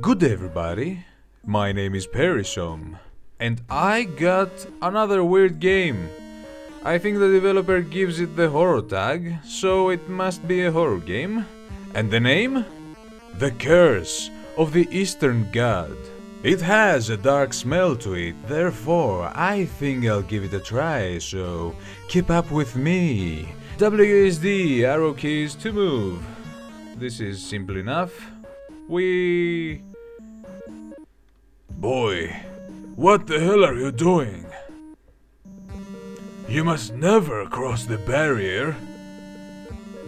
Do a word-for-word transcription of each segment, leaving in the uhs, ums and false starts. Good day everybody, my name is Perisome, and I got another weird game. I think the developer gives it the horror tag, so it must be a horror game. And the name? The Curse of the Eastern God. It has a dark smell to it, therefore I think I'll give it a try, so keep up with me. W S D, arrow keys to move. This is simple enough. We... Boy, what the hell are you doing? You must never cross the barrier.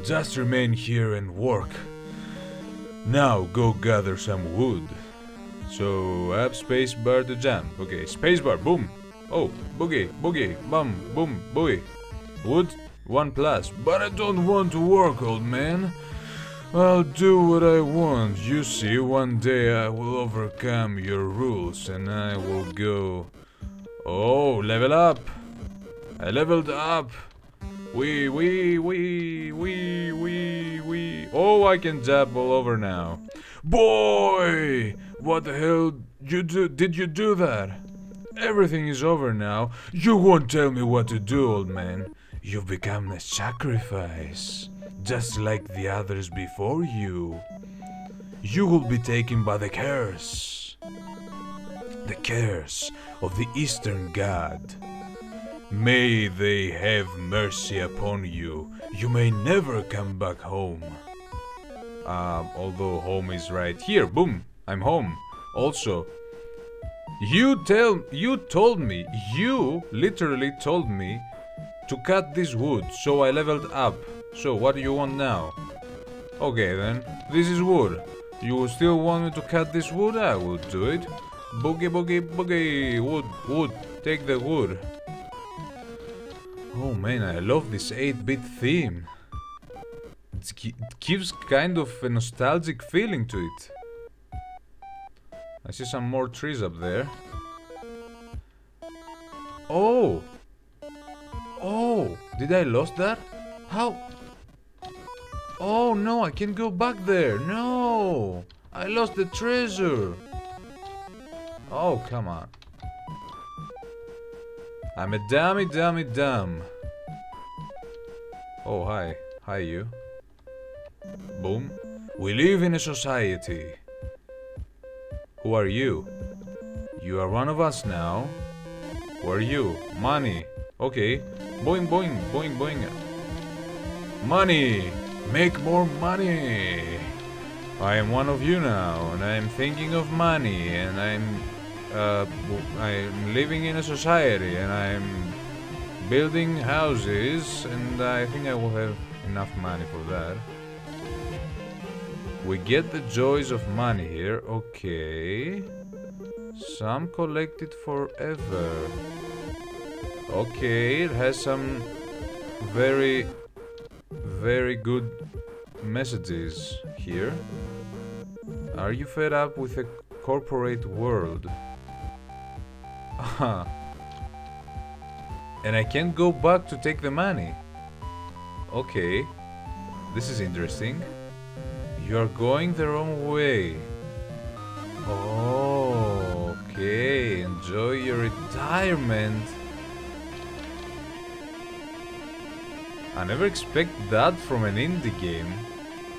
Just remain here and work. Now go gather some wood. So, up spacebar to jump. Okay, spacebar, boom. Oh, boogie, boogie, bum, boom, boogie. Wood, one plus. But I don't want to work, old man. I'll do what I want. You see, one day I will overcome your rules and I will go... Oh, level up. I leveled up. Wee, wee, wee, wee, wee, wee. Oh, I can jump all over now. Boy! What the hell you do? Did you do that? Everything is over now. You won't tell me what to do, old man. You've become a sacrifice, just like the others before you. You will be taken by the curse. The curse of the Eastern God. May they have mercy upon you. You may never come back home. Um, although home is right here. Boom. I'm home. Also, you tell, you told me, you literally told me to cut this wood, so I leveled up. So what do you want now? Okay then, this is wood. You still want me to cut this wood? I will do it. Boogie, boogie, boogie, wood, wood, take the wood. Oh man, I love this eight bit theme. It gives kind of a nostalgic feeling to it. I see some more trees up there. Oh! Oh! Did I lost that? How? Oh no, I can't go back there! No! I lost the treasure! Oh, come on. I'm a dummy dummy dumb. Oh, hi. Hi, you. Boom. We live in a society. Who are you? You are one of us now. Who are you? Money. Okay. Boing, boing, boing, boing. Money! Make more money! I am one of you now, and I am thinking of money, and I'm... Uh, I'm living in a society, and I'm building houses, and I think I will have enough money for that. We get the joys of money here, okay. Some collected forever. Okay, it has some very, very good messages here. Are you fed up with a corporate world? And I can't go back to take the money. Okay, this is interesting. You're going the wrong way. Oh, okay. Enjoy your retirement. I never expect that from an indie game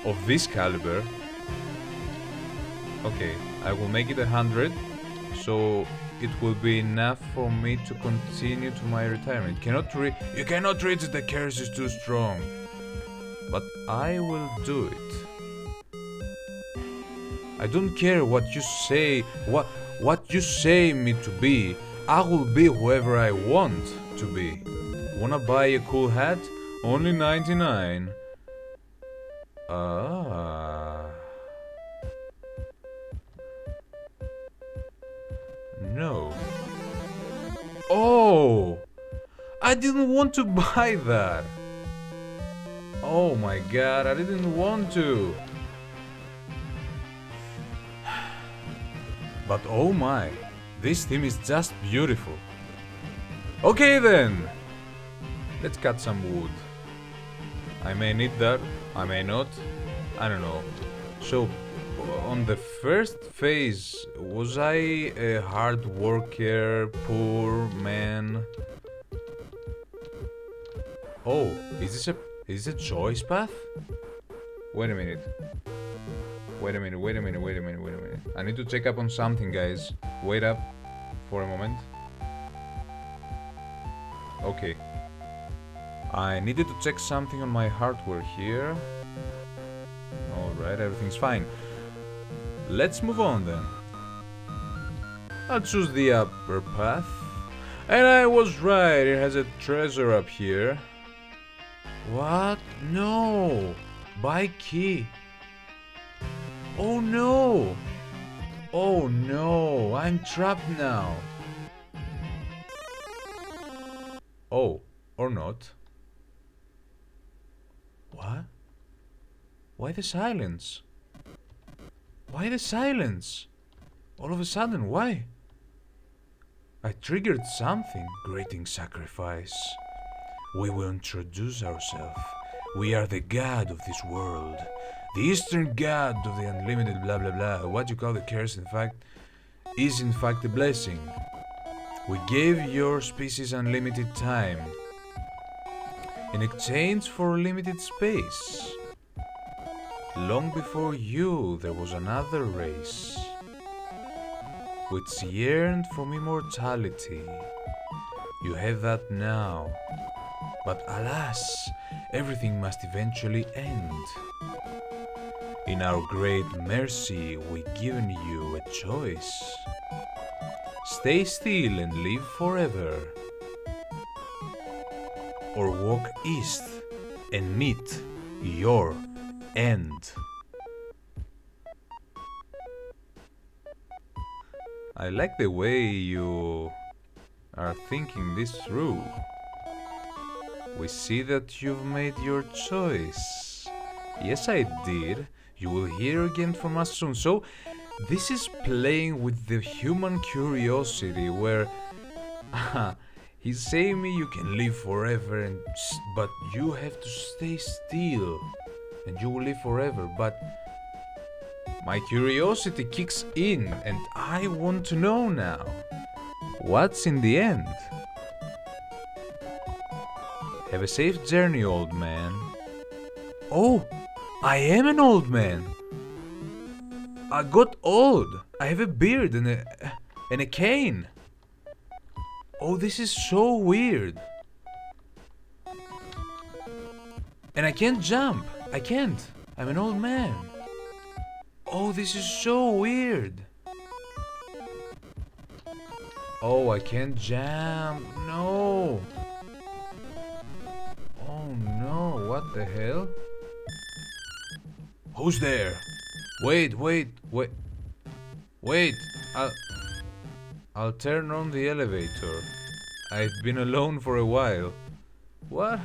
of this caliber. Okay, I will make it a hundred, so it will be enough for me to continue to my retirement. Cannot re- You cannot reach it, the curse is too strong. But I will do it. I don't care what you say, what what you say me to be. I will be whoever I want to be. Wanna buy a cool hat? Only ninety-nine. Ah. No. Oh! I didn't want to buy that. Oh my god, I didn't want to. But oh my, this theme is just beautiful. Okay then, let's cut some wood. I may need that, I may not, I don't know. So, on the first phase, was I a hard worker, poor man? Oh, is this a is this a choice path? Wait a minute. Wait a minute, wait a minute, wait a minute, wait a minute. I need to check up on something, guys. Wait up for a moment. Okay. I needed to check something on my hardware here. Alright, everything's fine. Let's move on then. I'll choose the upper path. And I was right, it has a treasure up here. What? No! Buy key. Oh no! Oh no, I'm trapped now. Oh, or not. What? Why the silence? Why the silence? All of a sudden, why? I triggered something. Greeting, sacrifice. We will introduce ourselves. We are the god of this world. The Eastern God of the unlimited blah blah blah. What you call the curse, in fact, is in fact a blessing. We gave your species unlimited time in exchange for limited space. Long before you, there was another race which yearned for immortality. You have that now. But alas, everything must eventually end. In our great mercy, we've given you a choice. Stay still and live forever. Or walk east and meet your end. I like the way you are thinking this through. We see that you've made your choice. Yes, I did. You will hear again from us soon. So, this is playing with the human curiosity, where he's saying me you can live forever, and but you have to stay still, and you will live forever. But my curiosity kicks in, and I want to know now what's in the end. Have a safe journey, old man. Oh. I am an old man. I got old. I have a beard and a and a cane. Oh, this is so weird. And I can't jump. I can't. I'm an old man. Oh, this is so weird. Oh, I can't jump. No. Oh no, what the hell? Who's there? Wait, wait, wait. Wait, I'll... I'll turn on the elevator. I've been alone for a while. What?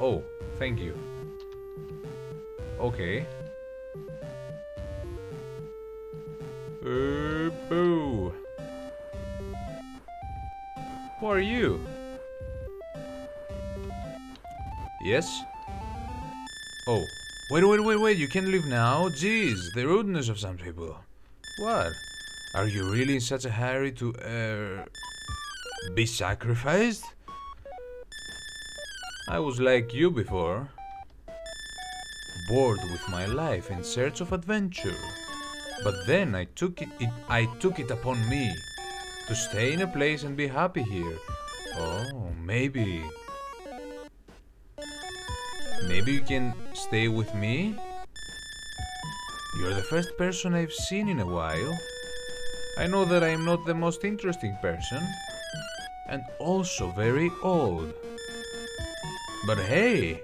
Oh, thank you. Okay. Uh, boo. Who are you? Yes? Oh, wait, wait, wait, wait, you can't leave now? Jeez, the rudeness of some people. What? Are you really in such a hurry to, uh, be sacrificed? I was like you before. Bored with my life in search of adventure. But then I took it, it I took it upon me to stay in a place and be happy here. Oh, maybe... Maybe you can stay with me? You're the first person I've seen in a while. I know that I'm not the most interesting person, and also very old. But hey,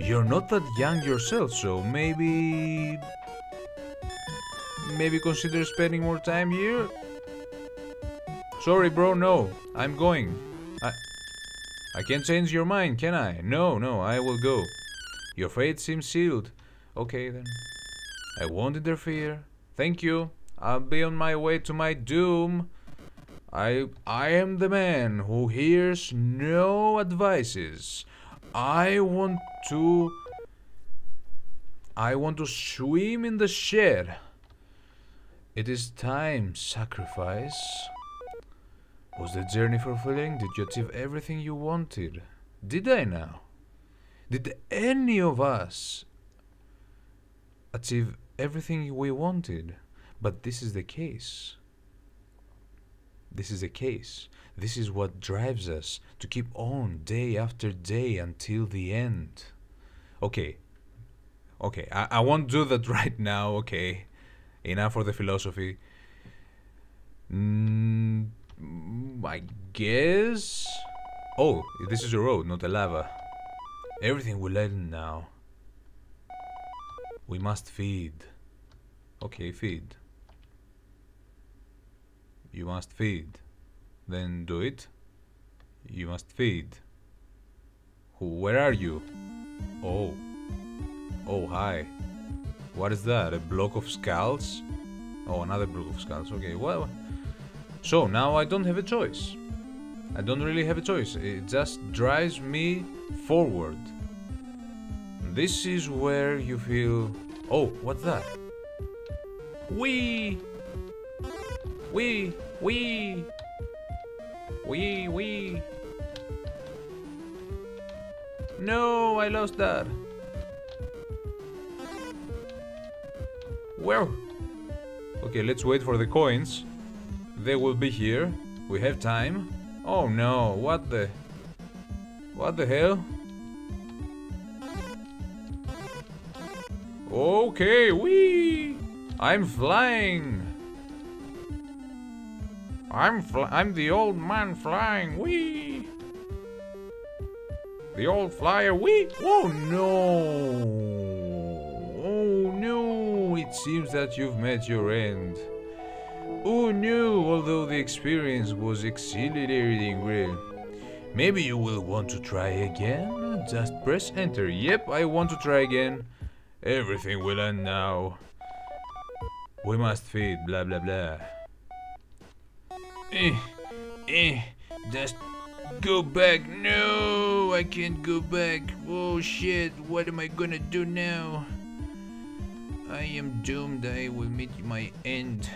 you're not that young yourself, so maybe... Maybe consider spending more time here? Sorry bro, no, I'm going. I, I can't change your mind, can I? No, no, I will go. Your fate seems sealed. Okay then. I won't interfere. Thank you. I'll be on my way to my doom. I I am the man who hears no advices. I want to I want to swim in the share. It is time, sacrifice. Was the journey fulfilling? Did you achieve everything you wanted? Did I now? Did any of us achieve everything we wanted? But this is the case. This is the case. This is what drives us to keep on day after day until the end. Okay. Okay, I, I won't do that right now, okay. Enough for the philosophy. Mm, I guess... Oh, this is a road, not a lava. Everything will end now. We must feed. Okay, feed. You must feed. Then do it. You must feed. Who? Where are you? Oh. Oh, hi. What is that? A block of skulls? Oh, another block of skulls. Okay, well... So, now I don't have a choice. I don't really have a choice. It just drives me forward. This is where you feel... Oh, what's that? Wee! Wee! Wee! Wee! Wee! No, I lost that. Well, okay, let's wait for the coins. They will be here. We have time. Oh no, what the... What the hell? Okay, wee! I'm flying! I'm fl- I'm the old man flying, wee! The old flyer, wee! Oh no! It seems that you've met your end. Oh no, although the experience was exhilarating, well, maybe you will want to try again? Just press enter. Yep, I want to try again. Everything will end now. We must feed, blah blah blah. Eh, eh, just go back. No, I can't go back. Oh shit, what am I gonna do now? I am doomed, I will meet my end.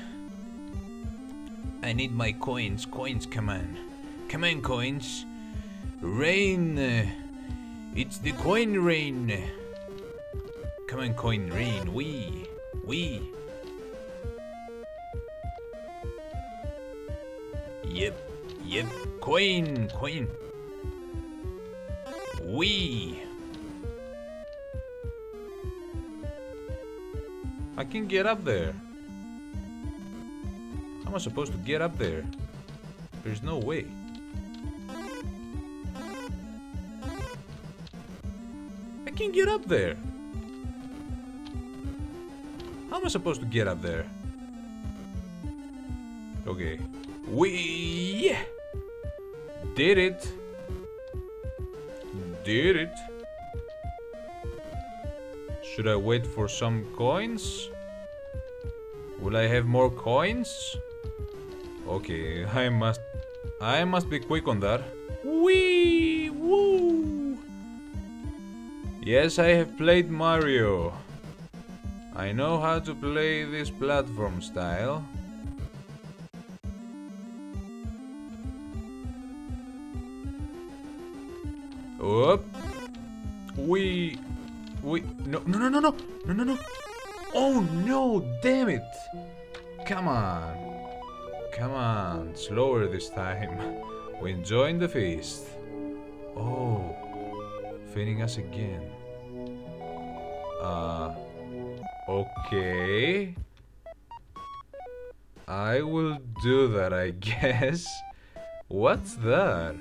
I need my coins, coins, come on. Come on, coins. Rain. It's the coin rain. Come on, coin rain, wee, wee. Yep, yep, coin, coin. Wee. I can get up there. How am I supposed to get up there? There's no way. I can't get up there. How am I supposed to get up there? Okay. We did it. Did it. Should I wait for some coins? Will I have more coins? Okay, I must... I must be quick on that. Wee! Woo! Yes, I have played Mario. I know how to play this platform style. Oop! Wee! Wait, no, no, no, no, no, no, no, oh no, damn it. Come on. Come on, slower this time. We're enjoying the feast. Oh, feeding us again. Uh, okay. I will do that, I guess. What's that?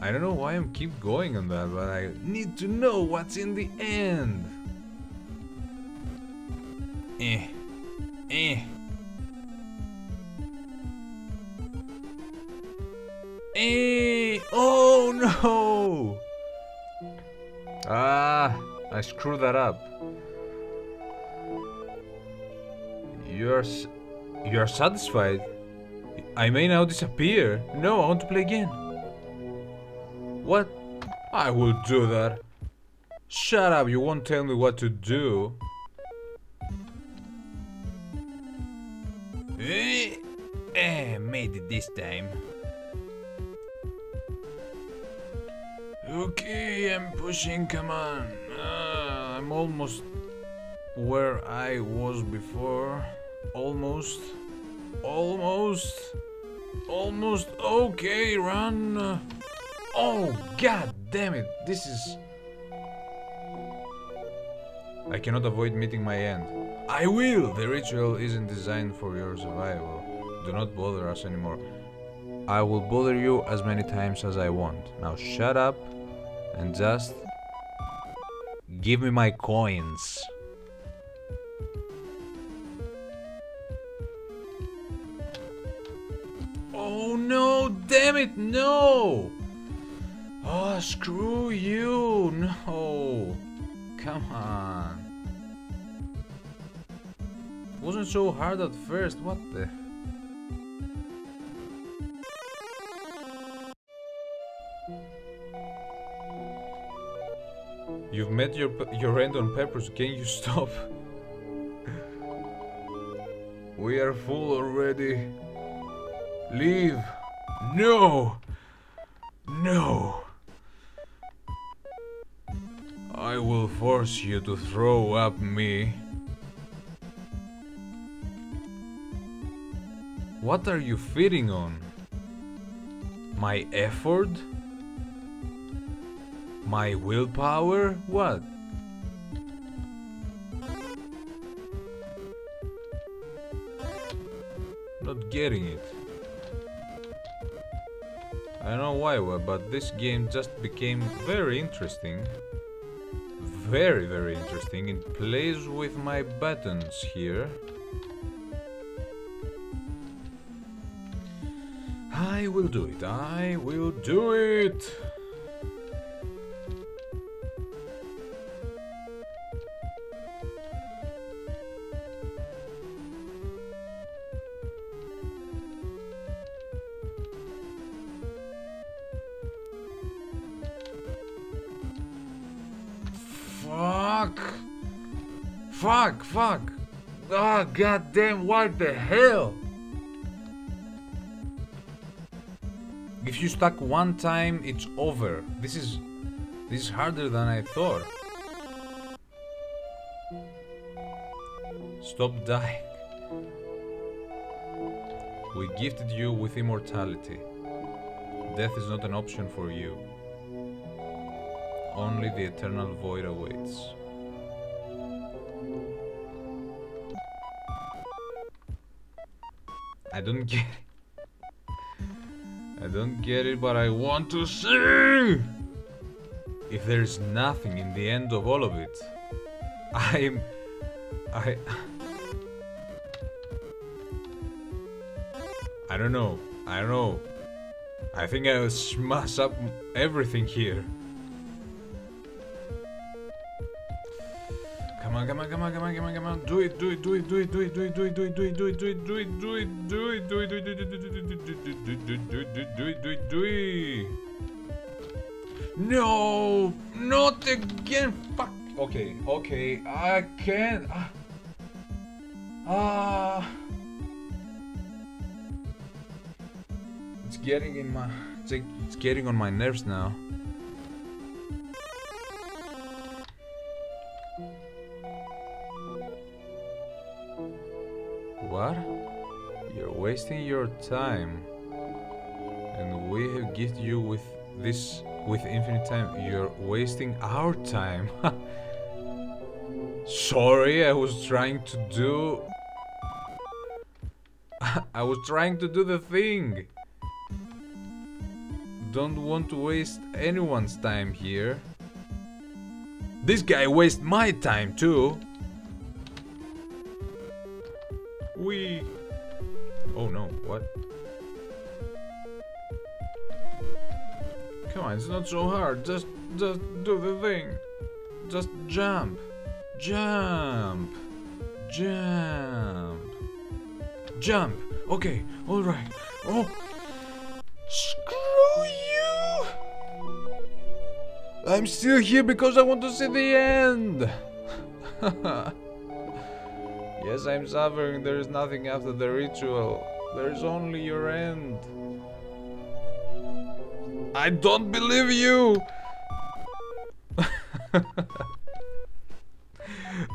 I don't know why I'm keep going on that, but I need to know what's in the end. Eh. Eh. Eh. Oh no! Ah, I screwed that up. You're s you're satisfied? I may now disappear. No, I want to play again. What? I will do that. Shut up, you won't tell me what to do. Eh, made it this time. Okay, I'm pushing, come on. Uh, I'm almost where I was before. Almost. Almost. Almost. Okay, run. Oh, god damn it. This is... I cannot avoid meeting my end. I will! The ritual isn't designed for your survival. Do not bother us anymore. I will bother you as many times as I want. Now shut up and just give me my coins. Oh no, damn it, no! Oh, screw you, no! Come on. Wasn't so hard at first, what the... You've met your, your end on purpose, can you stop? We are full already. Leave. No! No! I will force you to throw up me. What are you feeding on? My effort? My willpower? What? Not getting it. I don't know why, but this game just became very interesting. Very, very interesting. It plays with my buttons here. I will do it. I will do it. Fuck! Fuck! Fuck! Ah, goddamn! What the hell? If you stuck one time, it's over. This is this is harder than I thought. Stop dying. We gifted you with immortality. Death is not an option for you. Only the eternal void awaits. I don't get it. I don't get it, but I want to see! If there is nothing in the end of all of it, I'm... I... I don't know. I don't know. I think I will smash up everything here. Come on, come on, come on, come on, come on, do it, do it, do it, do it, do it, do it, do it, do it, do it, do it, do it, do it, do it, do it, do it, do it, do it, do it, do it. No, not again, fuck. Okay, okay, I can't. Ah, it's getting in my, it's getting on my nerves now. What? You're wasting your time. And we have gifted you with this, with infinite time. You're wasting our time. Sorry, I was trying to do... I was trying to do the thing. Don't want to waste anyone's time here. This guy wastes my time too. We... Oh no, what? Come on, it's not so hard. Just, just do the thing. Just jump. Jump. Jump. Jump. Okay, alright. Oh! Screw you! I'm still here because I want to see the end. Yes, I'm suffering. There is nothing after the ritual. There is only your end. I don't believe you.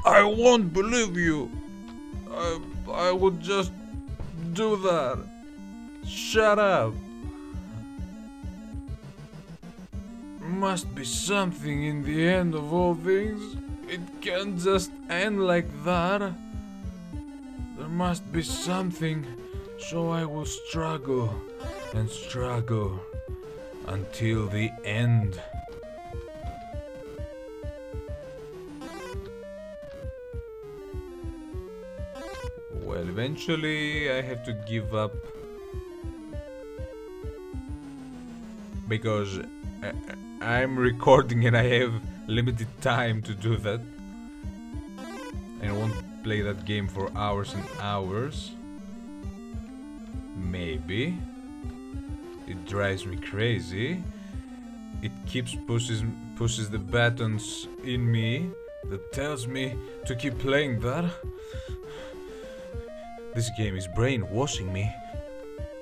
I won't believe you. I, I would just do that. Shut up. Must be something in the end of all things. It can't just end like that. There must be something, so I will struggle and struggle until the end. Well, eventually I have to give up, because I I'm recording and I have limited time to do that. I won't play that game for hours and hours. Maybe. It drives me crazy. It keeps pushes pushes the buttons in me that tells me to keep playing that. This game is brainwashing me.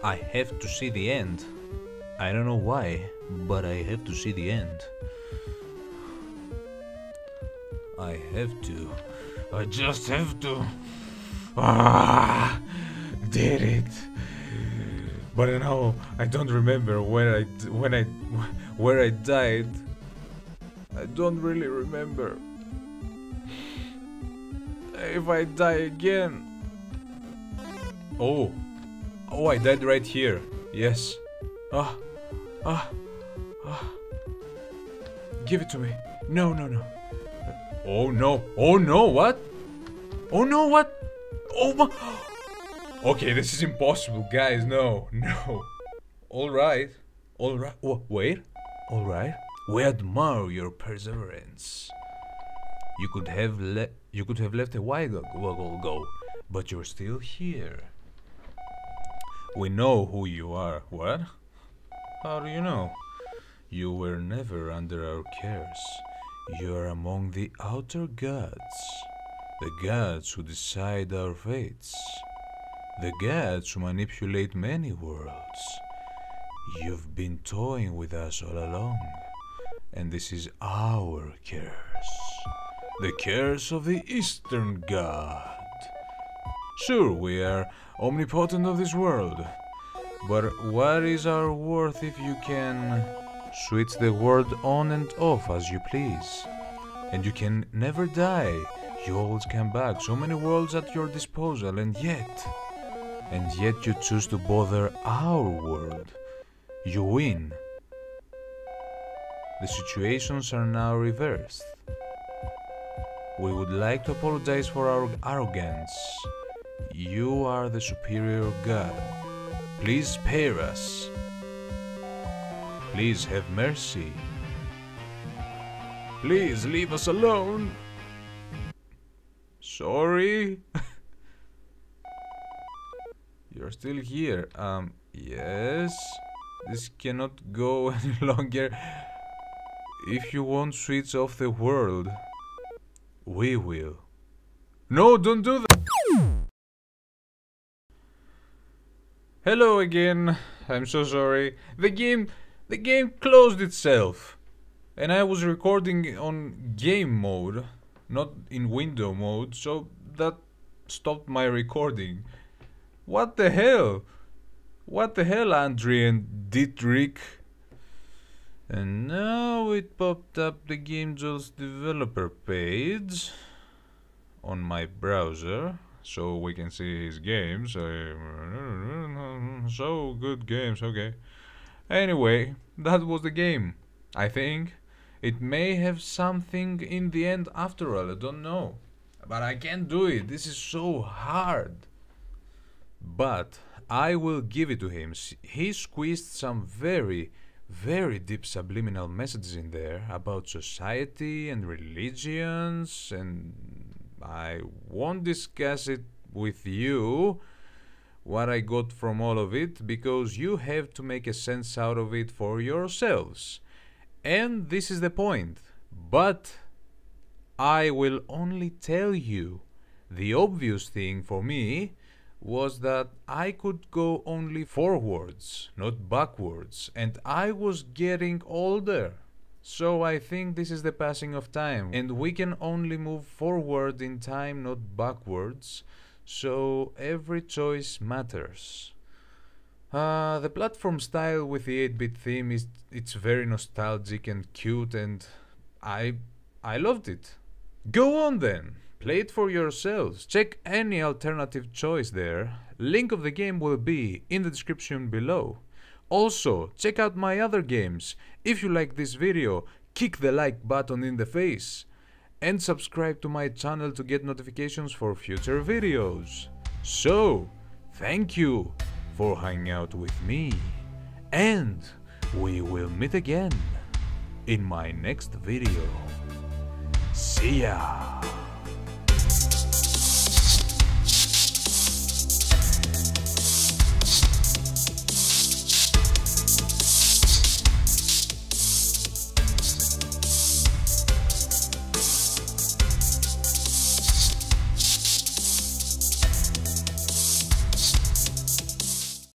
I have to see the end. I don't know why, but I have to see the end. I have to. I just have to. Ah, did it. But you know, I don't remember where I when I where I died. I don't really remember. If I die again. Oh. Oh, I died right here. Yes. Ah. Ah, ah, give it to me. No, no, no. Oh no, oh no, what? Oh no, what? Oh my. Okay, this is impossible, guys, no, no. Alright, alright, wait, alright. We admire your perseverance. You could have le you could have left a while ago, but you're still here. We know who you are, what? How do you know? You were never under our cares. You are among the outer gods. The gods who decide our fates. The gods who manipulate many worlds. You've been toying with us all along. And this is our curse. The curse of the Eastern God. Sure, we are omnipotent of this world. But what is our worth if you can switch the world on and off as you please? And you can never die. You always come back. So many worlds at your disposal, and yet... And yet you choose to bother our world. You win. The situations are now reversed. We would like to apologize for our arrogance. You are the superior god. Please spare us. Please have mercy. Please leave us alone. Sorry. You're still here. Um, yes. This cannot go any longer. If you won't switch off the world, we will. No, don't do that. Hello again, I'm so sorry. The game, the game closed itself. And I was recording on game mode, not in window mode, so that stopped my recording. What the hell? What the hell, Adrien Dittrick? And now it popped up the Game Jolt's developer page on my browser. So we can see his games. So good games, okay. Anyway, that was the game. I think it may have something in the end after all, I don't know. But I can't do it, this is so hard. But I will give it to him. He squeezed some very, very deep subliminal messages in there about society and religions, and I won't discuss it with you, what I got from all of it, because you have to make a sense out of it for yourselves. And this is the point. But I will only tell you, the obvious thing for me was that I could go only forwards, not backwards, and I was getting older. So I think this is the passing of time, and we can only move forward in time, not backwards, so every choice matters. Uh, the platform style with the eight bit theme is it's very nostalgic and cute, and I, I loved it. Go on then! Play it for yourselves, check any alternative choice there, link of the game will be in the description below. Also, check out my other games. If you like this video, kick the like button in the face and subscribe to my channel to get notifications for future videos. So, thank you for hanging out with me, and we will meet again in my next video. See ya!